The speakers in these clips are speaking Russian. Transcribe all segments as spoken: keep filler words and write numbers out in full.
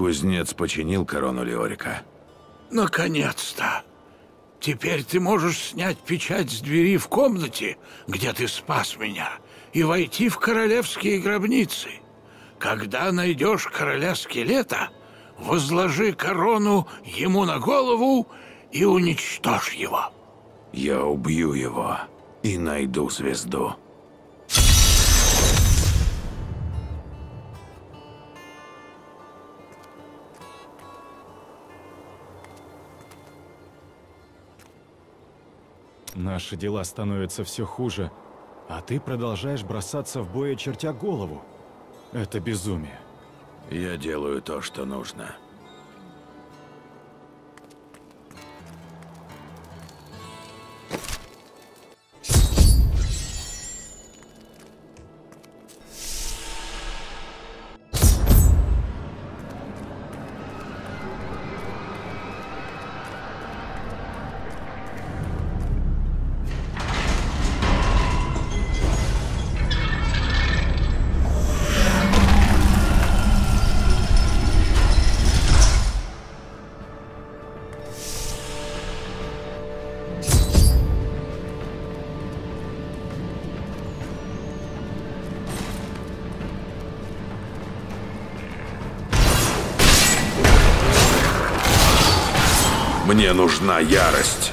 Кузнец починил корону Леорика. Наконец-то! Теперь ты можешь снять печать с двери в комнате, где ты спас меня, и войти в королевские гробницы. Когда найдешь короля скелета, возложи корону ему на голову и уничтожь его. Я убью его и найду звезду. Наши дела становятся все хуже, а ты продолжаешь бросаться в бой, очертя голову. Это безумие. Я делаю то, что нужно. Мне нужна ярость.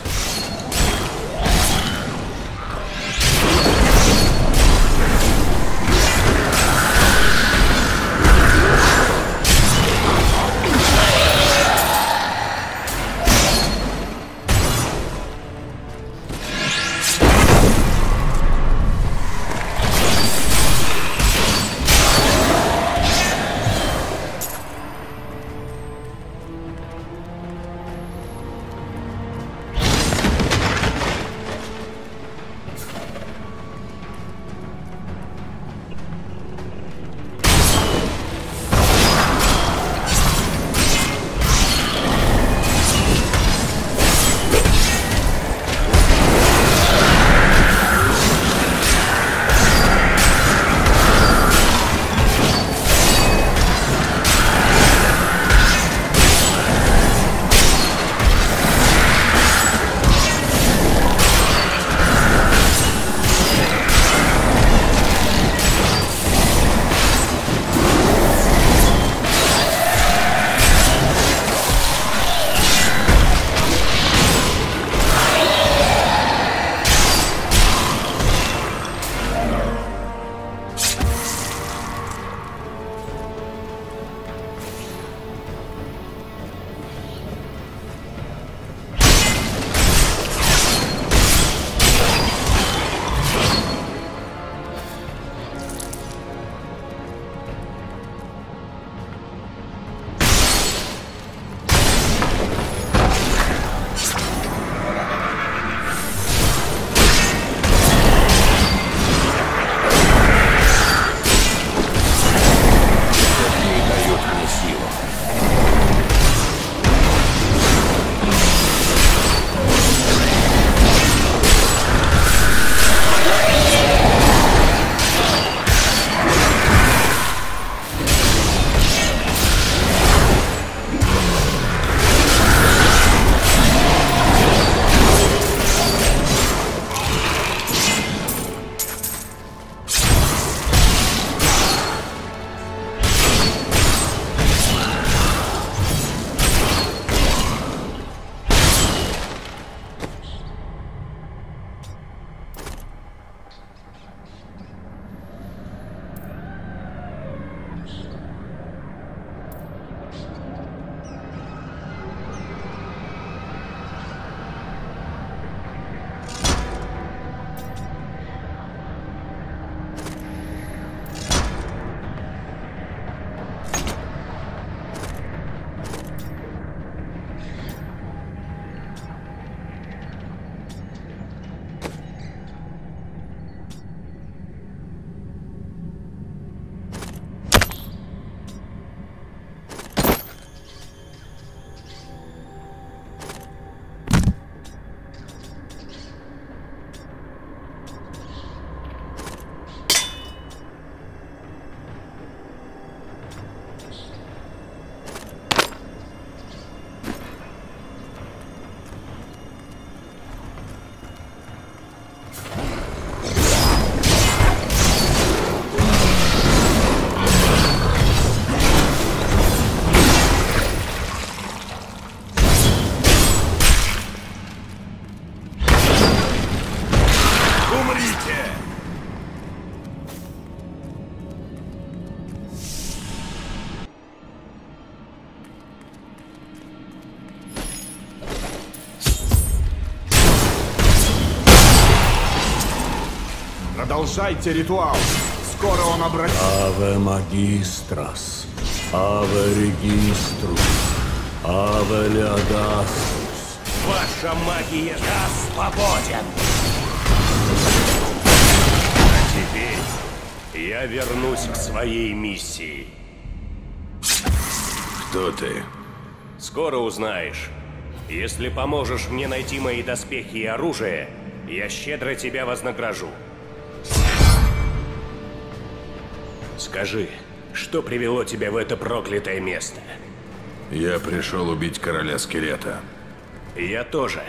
Продолжайте ритуал. Скоро он обратится. Аве магистрас, аве региструс, аве леодасус. Ваша магия, я свободен. А теперь я вернусь к своей миссии. Кто ты? Скоро узнаешь. Если поможешь мне найти мои доспехи и оружие, я щедро тебя вознагражу. Скажи, что привело тебя в это проклятое место? Я пришел убить короля скелета. Я тоже.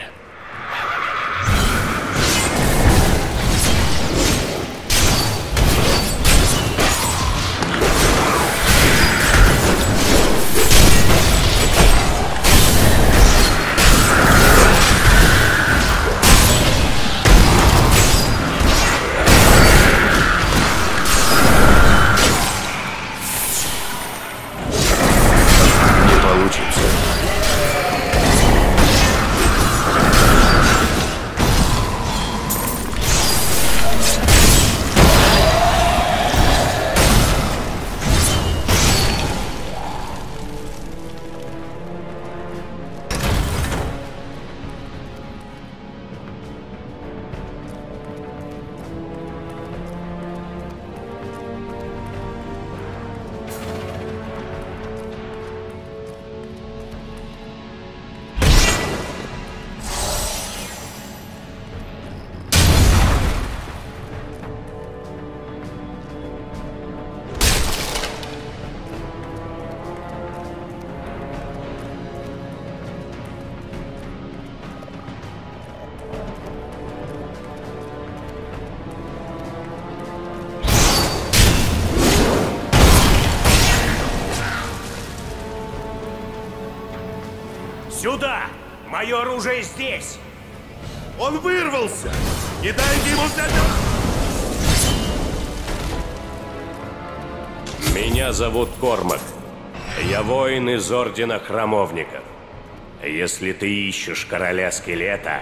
Сюда! Мое оружие здесь! Он вырвался! Не дайте ему сдать! Меня зовут Кормак. Я воин из Ордена Храмовников. Если ты ищешь короля скелета,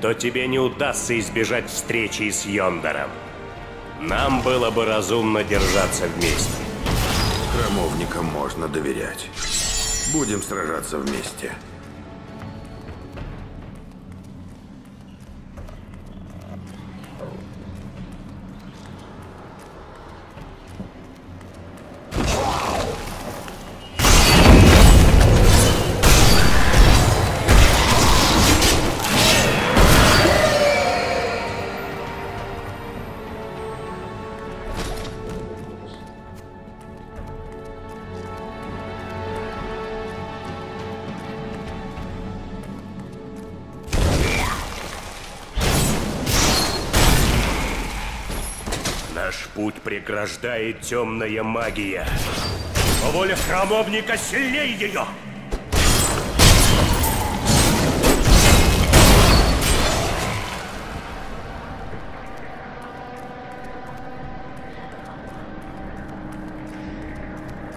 то тебе не удастся избежать встречи с Йондаром. Нам было бы разумно держаться вместе. Храмовникам можно доверять. Будем сражаться вместе. Преграждает темная магия. По воле храмовника сильнее ее!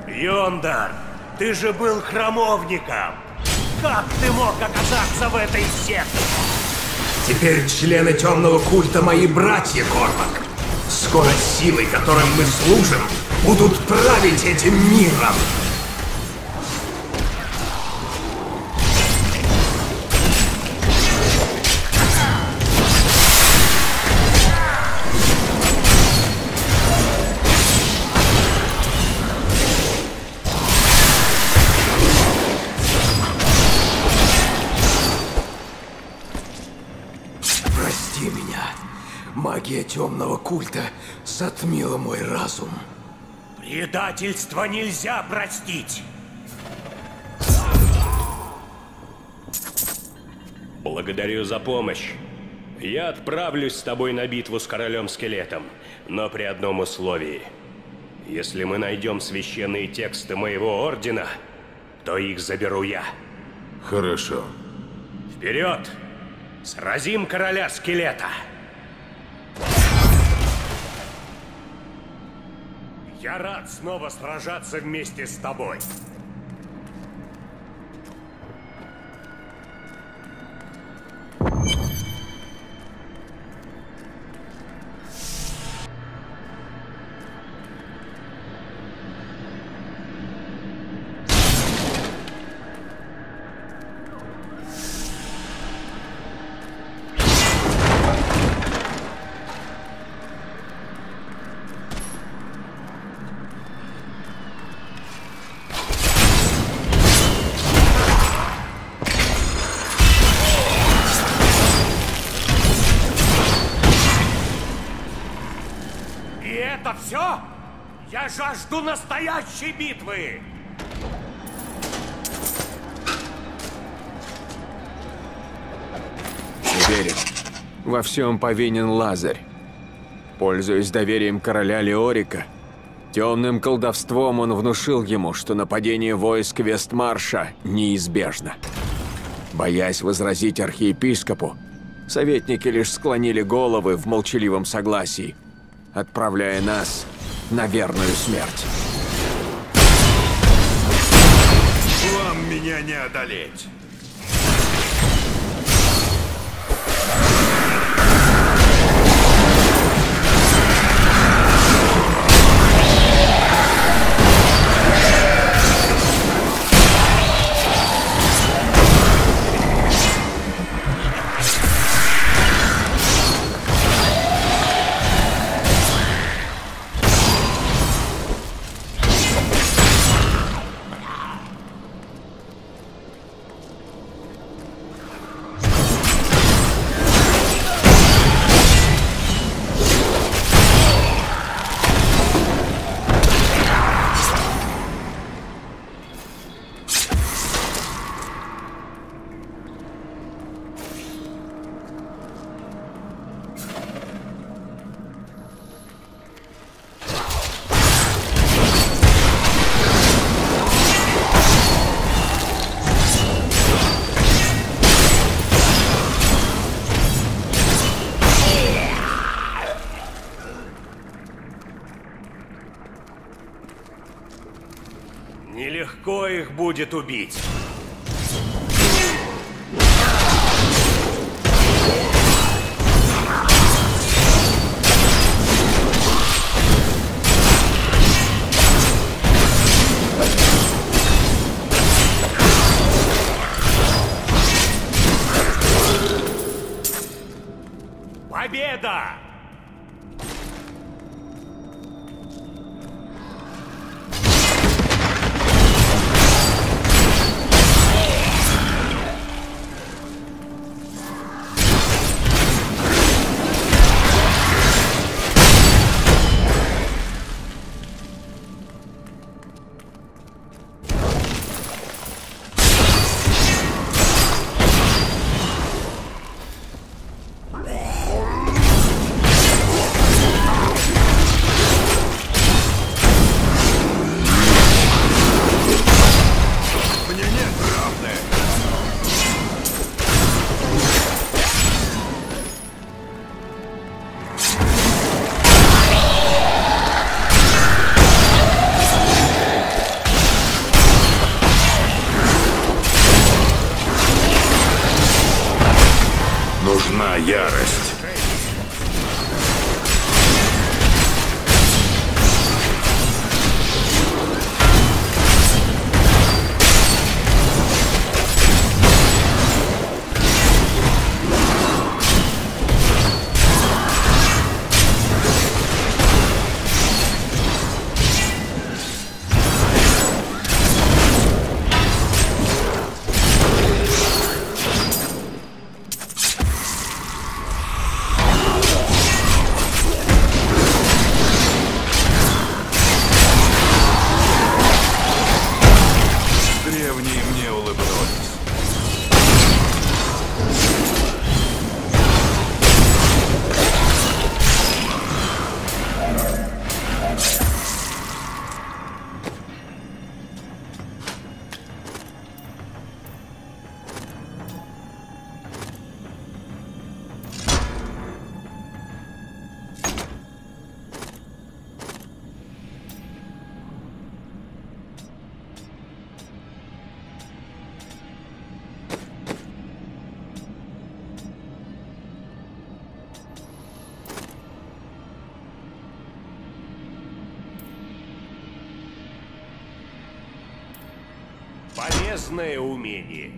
Йондар, ты же был храмовником! Как ты мог оказаться в этой секте? Теперь члены темного культа мои братья, Кормак. Скоро силы, которым мы служим, будут править этим миром. Магия темного культа затмила мой разум. Предательство нельзя простить. Благодарю за помощь. Я отправлюсь с тобой на битву с королем скелетом, но при одном условии. Если мы найдем священные тексты моего ордена, то их заберу я. Хорошо. Вперед! Сразим короля скелета! Я рад снова сражаться вместе с тобой. Это все? Я жажду настоящей битвы! Верен. Во всем повинен Лазарь. Пользуясь доверием короля Леорика, темным колдовством он внушил ему, что нападение войск Вестмарша неизбежно. Боясь возразить архиепископу, советники лишь склонили головы в молчаливом согласии, отправляя нас на верную смерть. Вам меня не одолеть! Нелегко их будет убить. Победа! Полезное умение.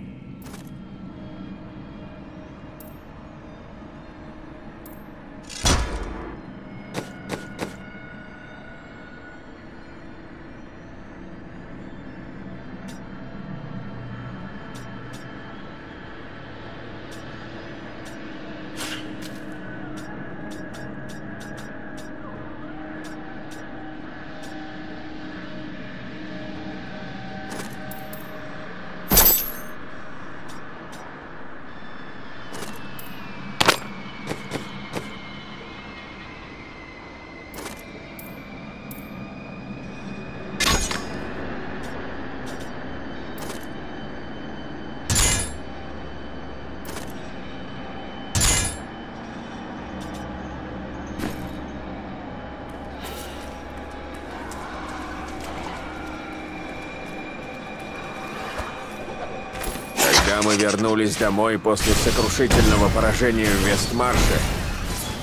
Когда мы вернулись домой после сокрушительного поражения в Вестмарше,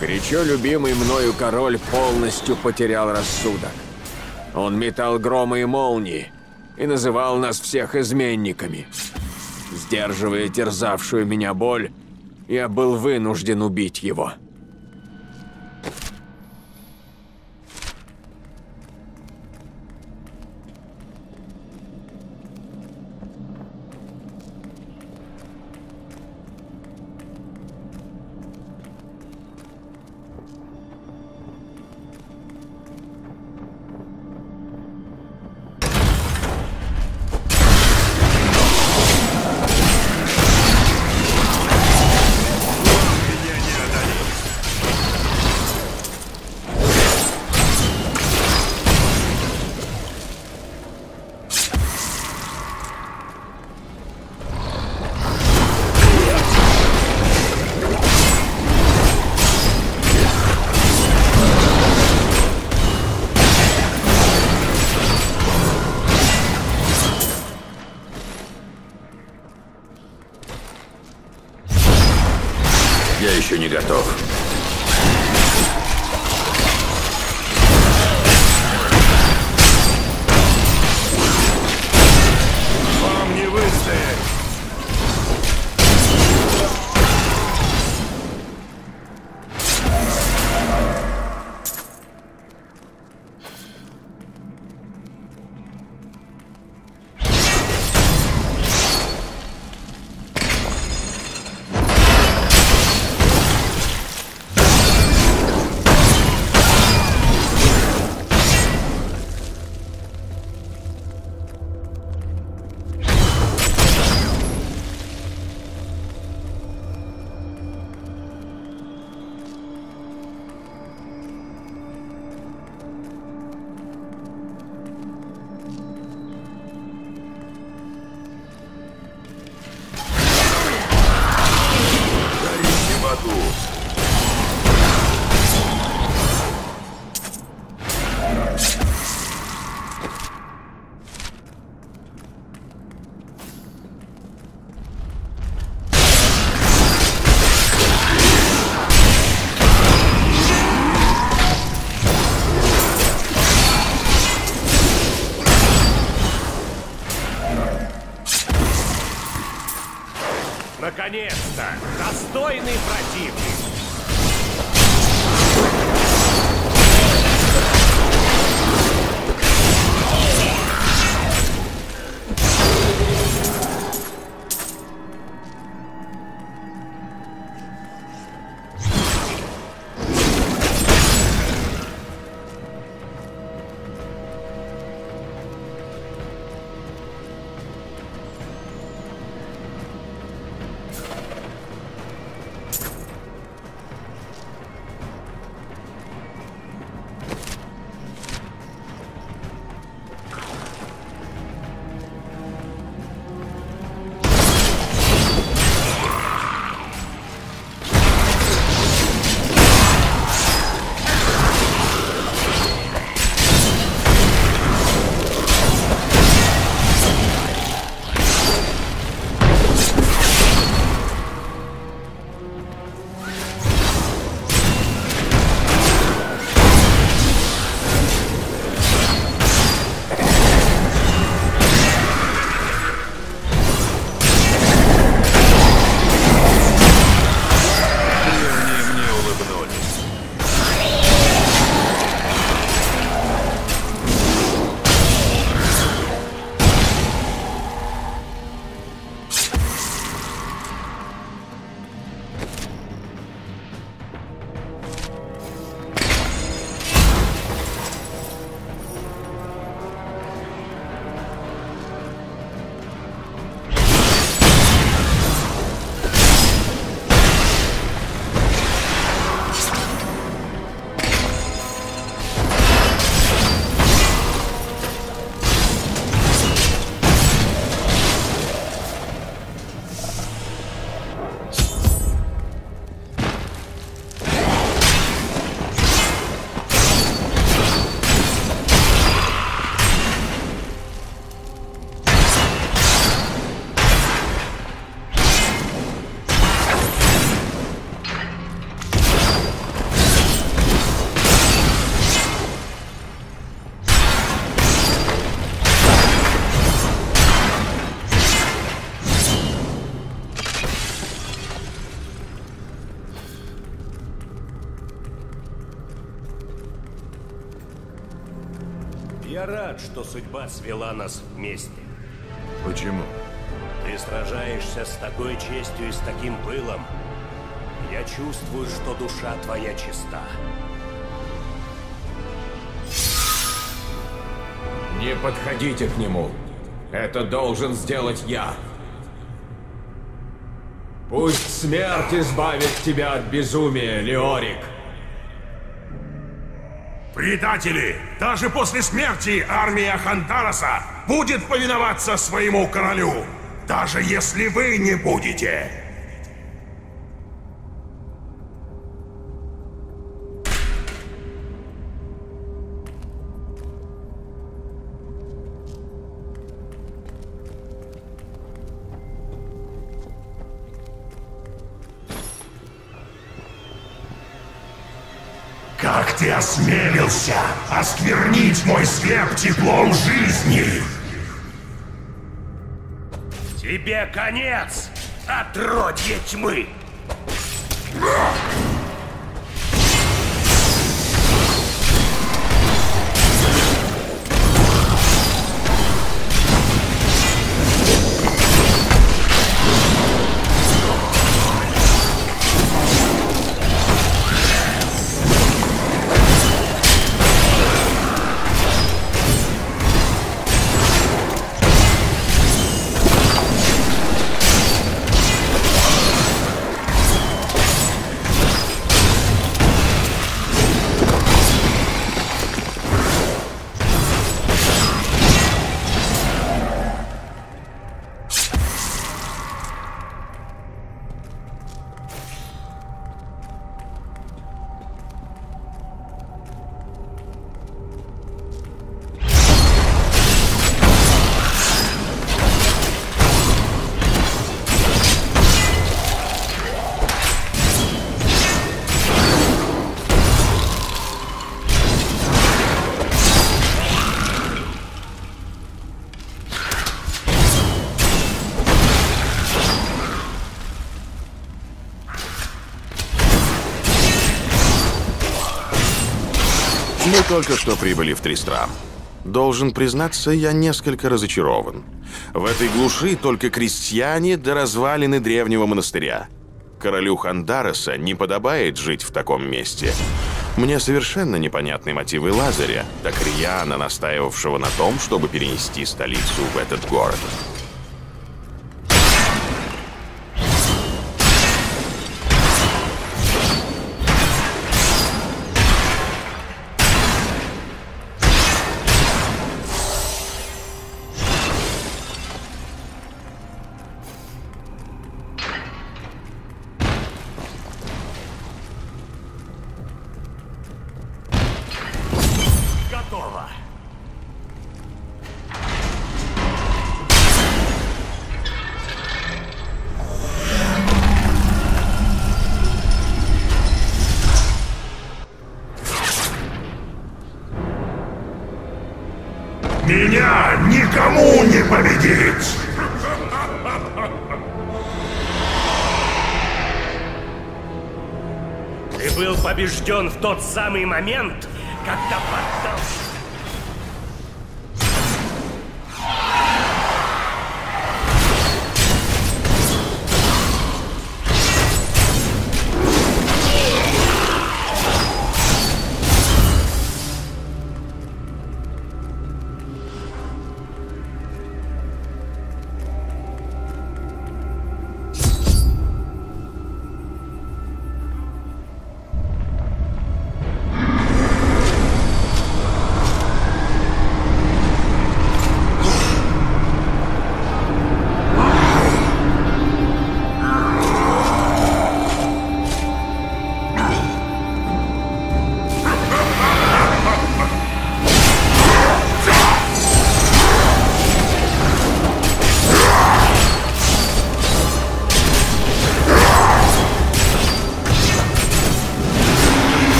горячо любимый мною король полностью потерял рассудок. Он метал громы и молнии и называл нас всех изменниками. Сдерживая терзавшую меня боль, я был вынужден убить его. Не готов. Вам не выстоять. Наконец-то! Достойный противник! Я рад, что судьба свела нас вместе. Почему? Ты сражаешься с такой честью и с таким пылом. Я чувствую, что душа твоя чиста. Не подходите к нему. Это должен сделать я. Пусть смерть избавит тебя от безумия, Леорик. Предатели! Даже после смерти армия Кхандураса будет повиноваться своему королю, даже если вы не будете. Как ты осмелился осквернить мой свет теплом жизни? Тебе конец, отродье тьмы! Мы только что прибыли в Тристрам. Должен признаться, я несколько разочарован. В этой глуши только крестьяне да развалины древнего монастыря. Королю Кхандураса не подобает жить в таком месте. Мне совершенно непонятны мотивы Лазаря, так рьяно настаивавшего на том, чтобы перенести столицу в этот город. Меня никому не победить! Ты был побежден в тот самый момент, когда поддался.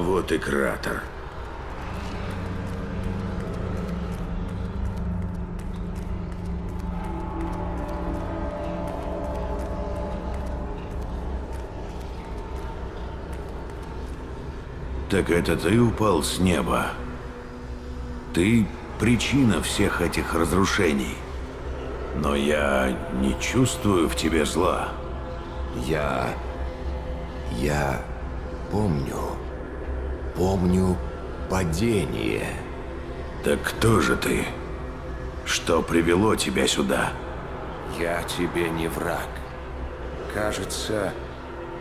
вот и кратер. Так это ты упал с неба. Ты причина всех этих разрушений. Но я не чувствую в тебе зла. Я... Я помню. Помню падение. Так кто же ты? Что привело тебя сюда? Я тебе не враг. Кажется...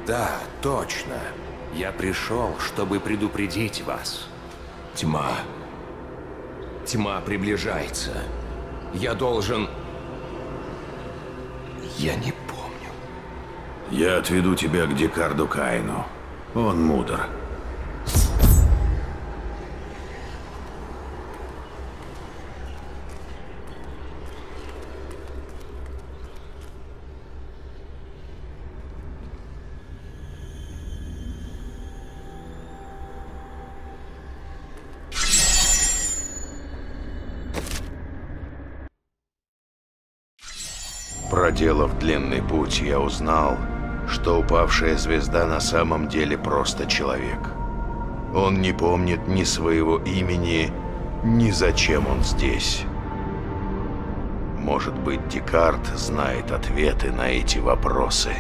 Да, точно. Я пришел, чтобы предупредить вас. Тьма. Тьма приближается. Я должен... Я не помню. Я отведу тебя к Декарду Кайну. Он мудр. Проделав длинный путь, я узнал, что упавшая звезда на самом деле просто человек. Он не помнит ни своего имени, ни зачем он здесь. Может быть, Декард знает ответы на эти вопросы.